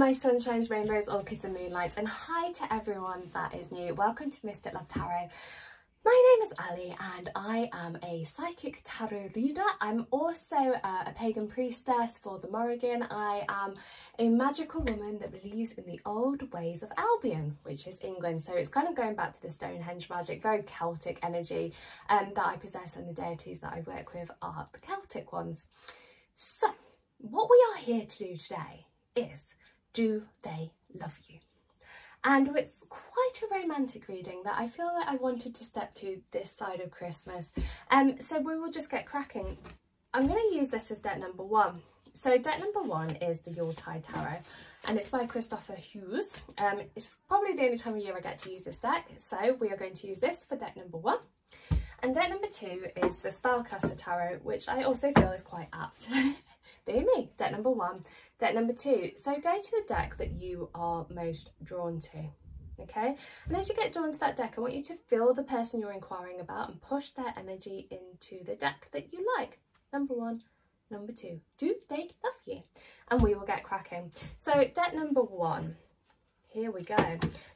my sunshines, rainbows, orchids and moonlights, and hi to everyone that is new. Welcome to Mystic Love Tarot. My name is Ali and I am a psychic tarot reader. I'm also a pagan priestess for the Morrigan. I am a magical woman that believes in the old ways of Albion, which is England. So it's kind of going back to the Stonehenge magic, very Celtic energy that I possess, and the deities that I work with are the Celtic ones. So what we are here to do today is, do they love you? And it's quite a romantic reading that I feel that I wanted to step to this side of Christmas. So we will just get cracking. I'm going to use this as deck number one. So deck number one is the Yuletide tarot, and it's by Christopher Hughes. It's probably the only time of year I get to use this deck, so we are going to use this for deck number one. And deck number two is the Spellcaster tarot, which I also feel is quite apt. Be me, deck number one, deck number two. So go to the deck that you are most drawn to, okay? And as you get drawn to that deck, I want you to feel the person you're inquiring about and push their energy into the deck that you like. Number one, number two. Do they love you? And we will get cracking. So deck number one. Here we go.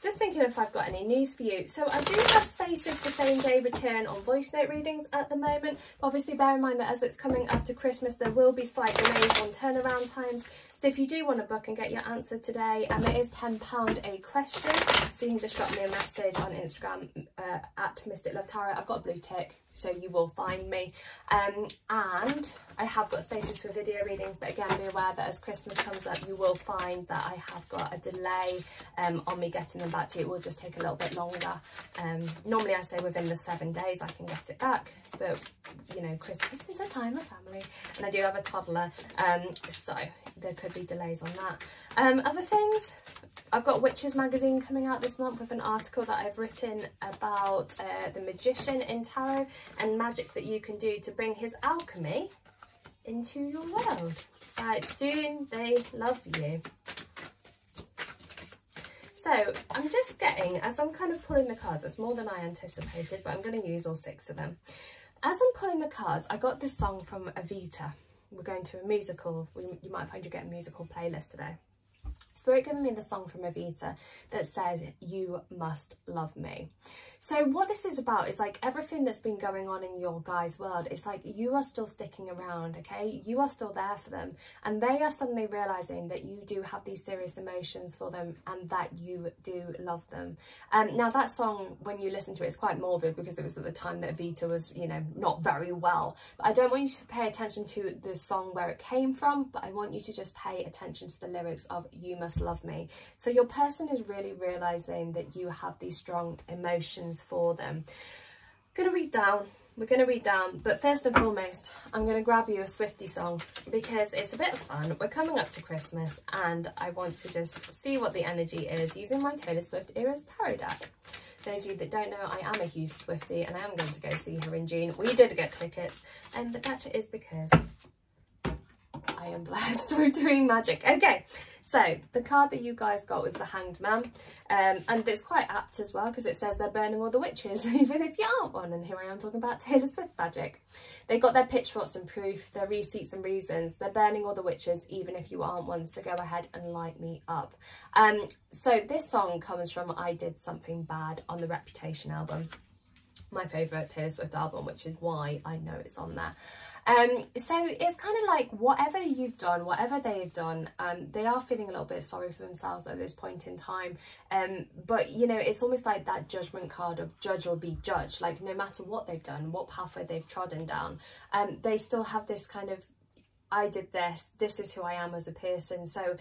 Just thinking if I've got any news for you. So I do have spaces for same day return on voice note readings at the moment. Obviously bear in mind that as it's coming up to Christmas, there will be slight delays on turnaround times. So if you do want to book and get your answer today, it is £10 a question. So you can just drop me a message on Instagram at Mystic Love Tarot. I've got a blue tick, so you will find me. And I have got spaces for video readings, but again, be aware that as Christmas comes up, you will find that I have got a delay on me getting them back to you. It will just take a little bit longer. Normally I say within the 7 days I can get it back, but you know, Christmas is a time of family and I do have a toddler, so there could be delays on that. Other things, I've got Witches magazine coming out this month with an article that I've written about the magician in tarot and magic that you can do to bring his alchemy into your world. Right, do they love you? So I'm just getting, as I'm kind of pulling the cards, it's more than I anticipated, but I'm going to use all six of them. As I'm pulling the cards, I got this song from Evita. We're going to a musical. You might find you get a musical playlist today. Spirit giving me the song from Evita that said, "You must love me." So what this is about is like everything that's been going on in your guys' world. It's like you are still sticking around, okay? You are still there for them. And they are suddenly realising that you do have these serious emotions for them and that you do love them. Now that song, when you listen to it, it's quite morbid because it was at the time that Evita was, you know, not very well. But I don't want you to pay attention to the song where it came from, but I want you to just pay attention to the lyrics of "You must love me." So your person is really realizing that you have these strong emotions for them. We're gonna read down, but first and foremost, I'm gonna grab you a Swiftie song because it's a bit of fun. We're coming up to Christmas and I want to just see what the energy is using my Taylor Swift Eras tarot deck. Those of you that don't know, I am a huge Swiftie and I am going to go see her in June. We did get tickets, and but that is because I am blessed with doing magic. Okay, so the card that you guys got was the Hanged Man, and it's quite apt as well because it says they're burning all the witches, even if you aren't one. And here I am talking about Taylor Swift magic. They got their pitchforks and proof, their receipts and reasons. They're burning all the witches, even if you aren't one. So go ahead and light me up. So this song comes from I Did Something Bad on the Reputation album, my favourite Taylor Swift album, which is why I know it's on there. So it's kind of like whatever you've done, whatever they've done, they are feeling a little bit sorry for themselves at this point in time. But you know, it's almost like that judgment card of judge or be judged. Like no matter what they've done, what pathway they've trodden down, they still have this kind of, I did this, this is who I am as a person. So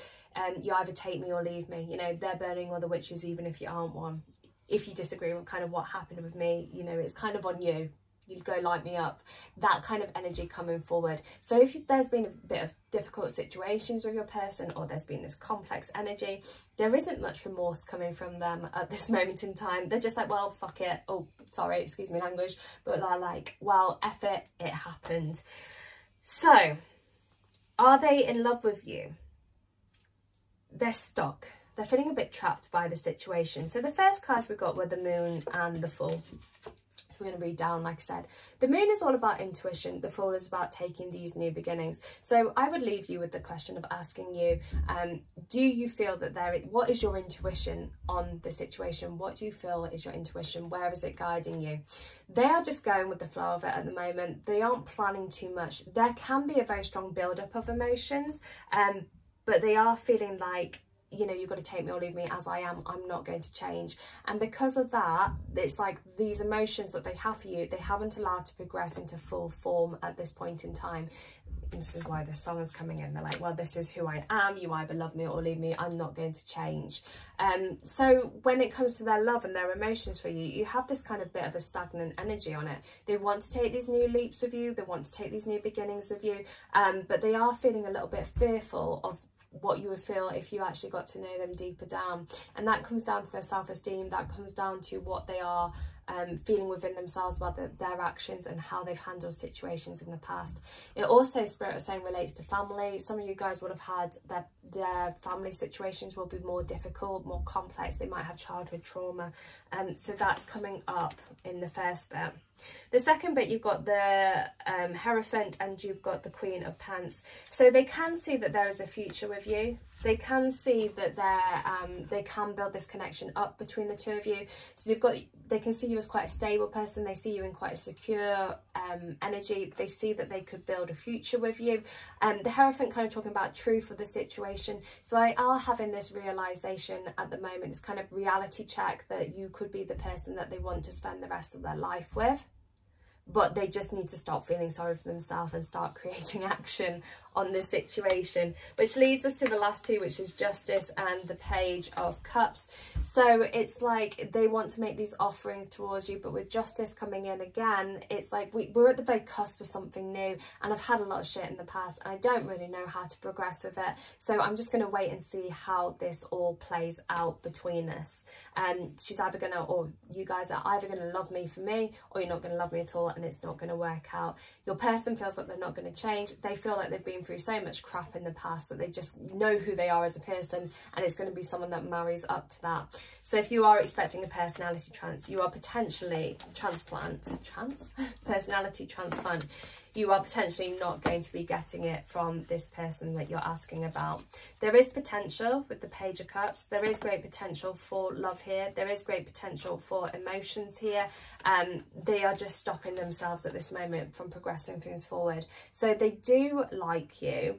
you either take me or leave me. You know, they're burning all the witches, even if you aren't one. If you disagree with kind of what happened with me, you know, it's kind of on you. You go light me up, that kind of energy coming forward. So if there's been a bit of difficult situations with your person, or there's been this complex energy, there isn't much remorse coming from them at this moment in time. They're just like, well, fuck it. Oh, sorry, excuse me language, but they're like, well, F it, it happened. So are they in love with you? They're stuck. They're feeling a bit trapped by the situation. So the first cards we got were the Moon and the Fool. So we're going to read down, like I said. The moon is all about intuition. The fall is about taking these new beginnings. So I would leave you with the question of asking you, do you feel that what is your intuition on the situation? What do you feel is your intuition? Where is it guiding you? They are just going with the flow of it at the moment. They aren't planning too much. There can be a very strong build-up of emotions, but they are feeling like, you know, you've got to take me or leave me as I am. I'm not going to change. And because of that, it's like these emotions that they have for you, they haven't allowed to progress into full form at this point in time. And this is why this song is coming in. They're like, well, this is who I am. You either love me or leave me. I'm not going to change. So when it comes to their love and their emotions for you, you have this kind of bit of a stagnant energy on it. They want to take these new leaps with you. They want to take these new beginnings with you. But they are feeling a little bit fearful of what you would feel if you actually got to know them deeper down. And that comes down to their self-esteem, that comes down to what they are feeling within themselves about their actions and how they've handled situations in the past. It also, Spirit is saying, relates to family. Some of you guys would have had their family situations will be more difficult, more complex. They might have childhood trauma, and so that's coming up in the first bit. The second bit, you've got the Hierophant and you've got the Queen of Pants. So they can see that there is a future with you. They can see that they can build this connection up between the two of you. So they can see you as quite a stable person. They see you in quite a secure energy. They see that they could build a future with you. The Hierophant kind of talking about truth of the situation. So they are having this realization at the moment. It's kind of reality check that you could be the person that they want to spend the rest of their life with. But they just need to stop feeling sorry for themselves and start creating action on this situation, which leads us to the last two, which is Justice and the Page of Cups. So it's like they want to make these offerings towards you, but with Justice coming in again, it's like we're at the very cusp of something new, and I've had a lot of shit in the past and I don't really know how to progress with it, so I'm just going to wait and see how this all plays out between us. And she's either going to, or you guys are either going to love me for me, or you're not going to love me at all, and it's not going to work out. Your person feels like they're not going to change. They feel like they've been through so much crap in the past that they just know who they are as a person, and it's going to be someone that marries up to that. So if you are expecting a personality trance, you are potentially personality transplant, you are potentially not going to be getting it from this person that you're asking about. There is potential with the Page of Cups. There is great potential for love here. There is great potential for emotions here. They are just stopping themselves at this moment from progressing things forward. So they do like you.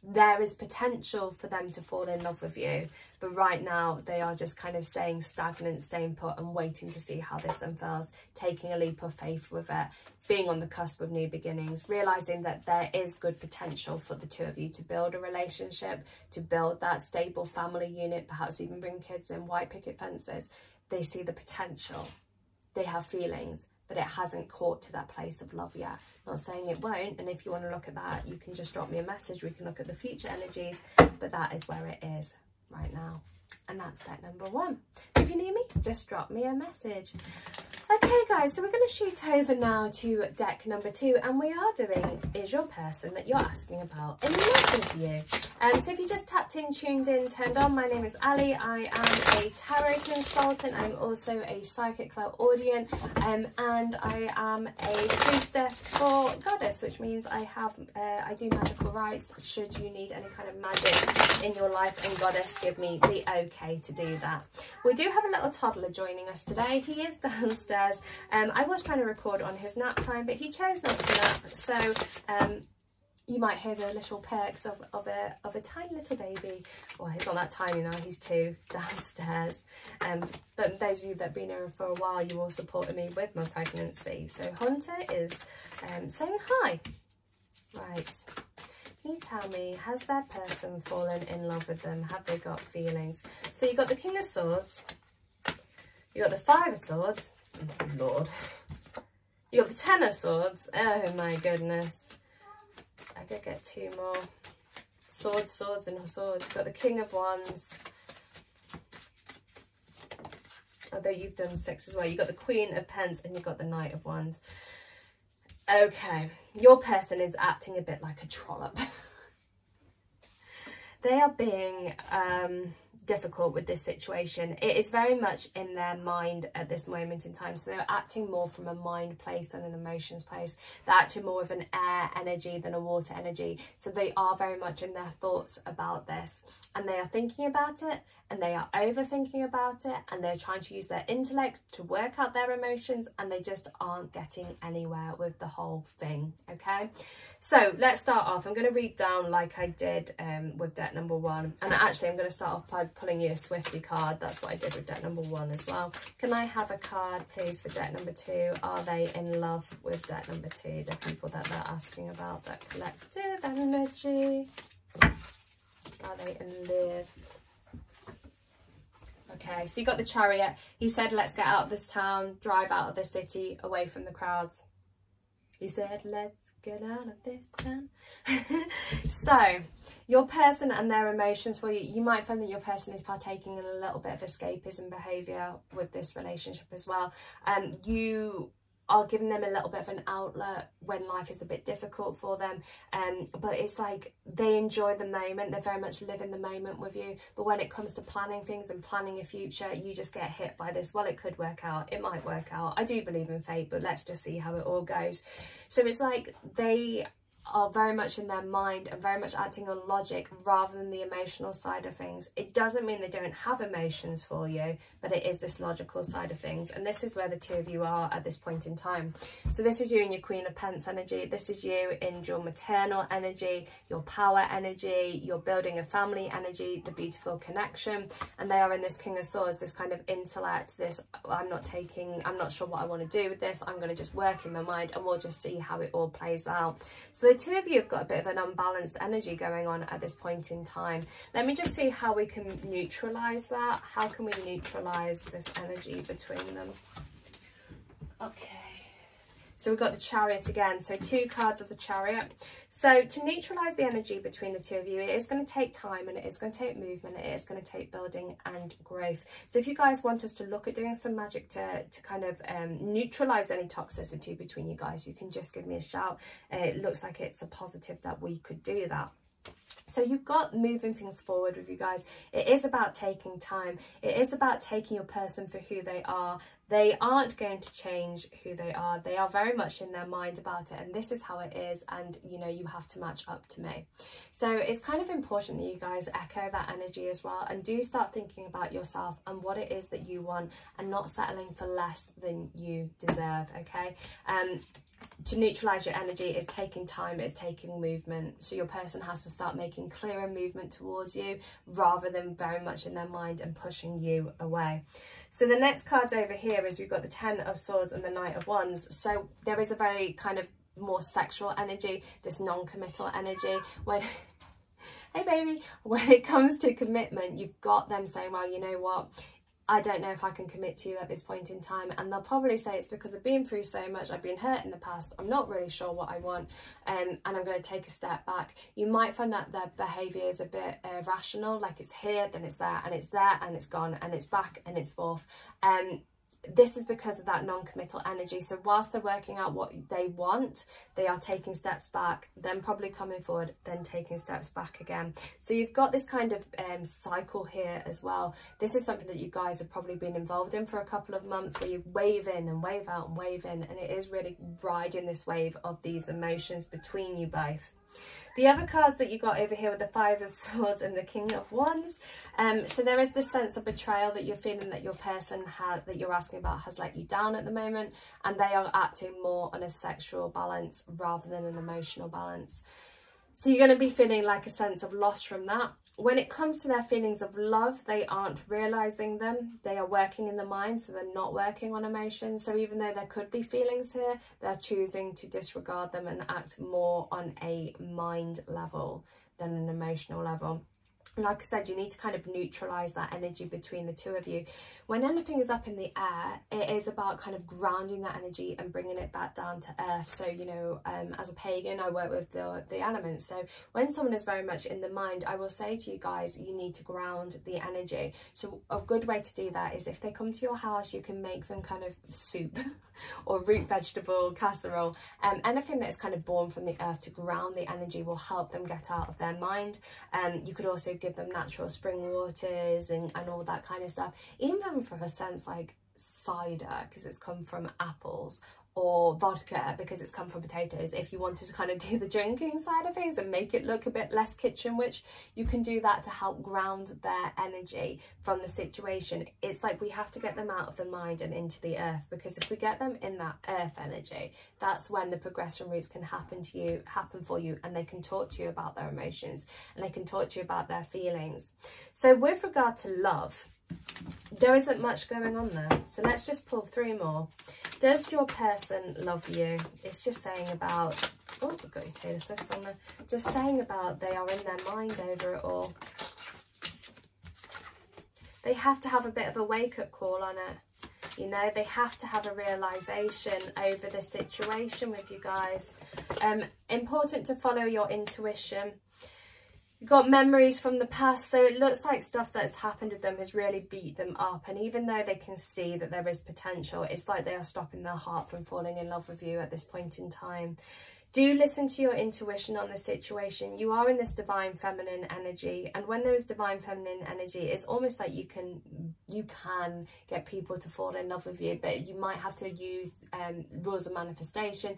There is potential for them to fall in love with you, but right now they are just kind of staying stagnant, staying put, and waiting to see how this unfolds, taking a leap of faith with it, being on the cusp of new beginnings, realizing that there is good potential for the two of you to build a relationship, to build that stable family unit, perhaps even bring kids in, white picket fences. They see the potential, they have feelings, but it hasn't caught to that place of love yet. Not saying it won't, and if you want to look at that, you can just drop me a message. We can look at the future energies, but that is where it is right now. And that's step number one. So if you need me, just drop me a message. Okay, guys, so we're going to shoot over now to deck number two, and we are doing is your person that you're asking about in love with you. So if you just tapped in, tuned in, turned on, my name is Ali. I am a tarot consultant. I'm also a psychic clairaudient, and I am a priestess for goddess, which means I do magical rites. Should you need any kind of magic in your life, and goddess give me the okay to do that. We do have a little toddler joining us today. He is downstairs. I was trying to record on his nap time, but he chose not to nap, so you might hear the little perks of a tiny little baby. Well, he's not that tiny now, he's two, downstairs. But those of you that have been here for a while, you all supported me with my pregnancy. So Hunter is saying hi. Right, can you tell me, has that person fallen in love with them? Have they got feelings? So you've got the King of Swords, you've got the Five of Swords, Lord, you got the Ten of Swords. Oh my goodness, I could get two more. Swords, swords, and swords. You've got the King of Wands, although you've done six as well. You've got the Queen of Pence, and you've got the Knight of Wands. Okay, your person is acting a bit like a trollop. They are being difficult with this situation. It is very much in their mind at this moment in time, so they're acting more from a mind place than an emotions place. They're acting more with an air energy than a water energy, so they are very much in their thoughts about this, and they are thinking about it, and they are overthinking about it, and they're trying to use their intellect to work out their emotions, and they just aren't getting anywhere with the whole thing. Okay, so let's start off. I'm going to read down like I did with deck number one, and actually I'm going to start off by pulling you a Swiftie card. That's what I did with deck number one as well. Can I have a card please for deck number two? Are they in love with deck number two, the people that they're asking about, that collective energy? Are they in love? Okay, so you got the Chariot. He said, let's get out of this town, drive out of the city, away from the crowds. He said, let's get out of this town. So your person and their emotions for you, you might find that your person is partaking in a little bit of escapism behavior with this relationship as well. You are giving them a little bit of an outlet when life is a bit difficult for them, but it's like they enjoy the moment. They're very much living the moment with you, but when it comes to planning things and planning a future, you just get hit by this. Well, it could work out, it might work out. I do believe in fate, but let's just see how it all goes. So it's like they are very much in their mind and very much acting on logic rather than the emotional side of things. It doesn't mean they don't have emotions for you, but it is this logical side of things, and this is where the two of you are at this point in time. So this is you in your Queen of Pentacles energy. This is you in your maternal energy, your power energy, your building a family energy, the beautiful connection, and they are in this King of Swords, this kind of intellect, this I'm not sure what I want to do with this, I'm going to just work in my mind and we'll just see how it all plays out. So the two of you have got a bit of an unbalanced energy going on at this point in time. Let me just see how we can neutralize that. How can we neutralize this energy between them? Okay, so we've got the Chariot again. So two cards of the Chariot. So to neutralize the energy between the two of you, it is going to take time, and it is going to take movement, and it is going to take building and growth. So if you guys want us to look at doing some magic to kind of neutralize any toxicity between you guys, you can just give me a shout. It looks like it's a positive that we could do that. So you've got moving things forward with you guys. It is about taking time. It is about taking your person for who they are. They aren't going to change who they are. They are very much in their mind about it, and this is how it is, and you know, you have to match up to me. So it's kind of important that you guys echo that energy as well, and do start thinking about yourself and what it is that you want, and not settling for less than you deserve, okay? To neutralize your energy is taking time, is taking movement. So your person has to start making clearer movement towards you rather than very much in their mind and pushing you away. So the next cards over here is we've got the Ten of Swords and the Knight of Wands. So there is a very kind of more sexual energy, this non-committal energy. When hey baby, when it comes to commitment, you've got them saying, well, you know what, I don't know if I can commit to you at this point in time. And they'll probably say it's because I've been through so much, I've been hurt in the past, I'm not really sure what I want, and I'm going to take a step back. You might find that their behaviour is a bit irrational, like it's here, then it's there, and it's there, and it's gone, and it's back, and it's forth. This is because of that non-committal energy. So whilst they're working out what they want, they are taking steps back, then probably coming forward, then taking steps back again. So you've got this kind of cycle here as well. This is something that you guys have probably been involved in for a couple of months, where you wave in and wave out and wave in, and it is really riding this wave of these emotions between you both. The other cards that you got over here with the Five of Swords and the King of Wands. So there is this sense of betrayal that you're feeling, that your person that you're asking about has let you down at the moment, and they are acting more on a sexual balance rather than an emotional balance. So you're going to be feeling like a sense of loss from that. When it comes to their feelings of love, they aren't realising them. They are working in the mind, so they're not working on emotions. So even though there could be feelings here, they're choosing to disregard them and act more on a mind level than an emotional level. Like I said, you need to kind of neutralize that energy between the two of you. When anything is up in the air, it is about kind of grounding that energy and bringing it back down to earth. So, you know, as a pagan, I work with the elements. So when someone is very much in the mind, I will say to you guys, you need to ground the energy. So a good way to do that is if they come to your house, you can make them kind of soup or root vegetable casserole. Anything that is kind of born from the earth to ground the energy will help them get out of their mind. You could also give give them natural spring waters and all that kind of stuff, even from a sense like cider because it's come from apples, or vodka because it's come from potatoes. If you wanted to kind of do the drinking side of things and make it look a bit less kitchen witch, you can do that to help ground their energy from the situation. It's like we have to get them out of the mind and into the earth, because if we get them in that earth energy, that's when the progression routes can happen for you, and they can talk to you about their emotions and they can talk to you about their feelings. So with regard to love, there isn't much going on there, so let's just pull three more. Does your person love you? It's just saying about, oh, I've got your Taylor Swift on there, just saying about they are in their mind over it all. They have to have a bit of a wake-up call on it, you know, they have to have a realization over the situation with you guys. Important to follow your intuition. You've got memories from the past, so it looks like stuff that's happened with them has really beat them up, and even though they can see that there is potential, it's like they are stopping their heart from falling in love with you at this point in time. Do listen to your intuition on the situation. You are in this divine feminine energy, and when there is divine feminine energy, it's almost like you can get people to fall in love with you, but you might have to use rules of manifestation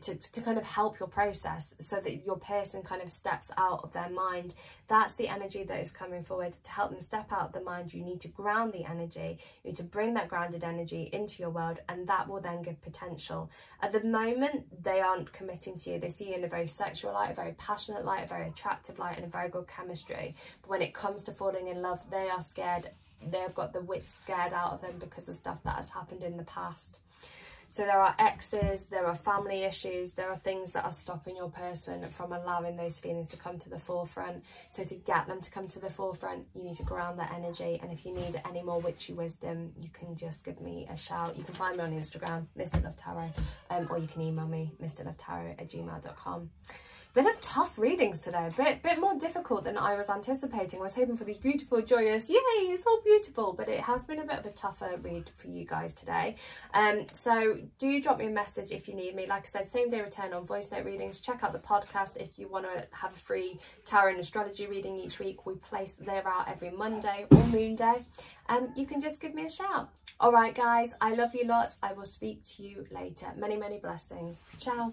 to kind of help your process so that your person kind of steps out of their mind. That's the energy that is coming forward. To help them step out of the mind, you need to ground the energy. You need to bring that grounded energy into your world, and that will then give potential. At the moment, they aren't committed to you. They see you in a very sexual light, a very passionate light, a very attractive light, and a very good chemistry. But when it comes to falling in love, they are scared. They've got the wits scared out of them because of stuff that has happened in the past. So there are exes, there are family issues, there are things that are stopping your person from allowing those feelings to come to the forefront. So to get them to come to the forefront, you need to ground that energy. And if you need any more witchy wisdom, you can just give me a shout. You can find me on Instagram, Mystic Love Tarot, or you can email me, mysticlovetarot@gmail.com. Bit of tough readings today, a bit more difficult than I was anticipating. I was hoping for these beautiful, joyous, yay, it's all beautiful, but it has been a bit of a tougher read for you guys today. So do drop me a message if you need me. Like I said, same day return on voice note readings. Check out the podcast if you want to have a free tarot and astrology reading each week. We place them out every Monday or Moon Day. You can just give me a shout. All right, guys, I love you lots. I will speak to you later. Many, many blessings. Ciao.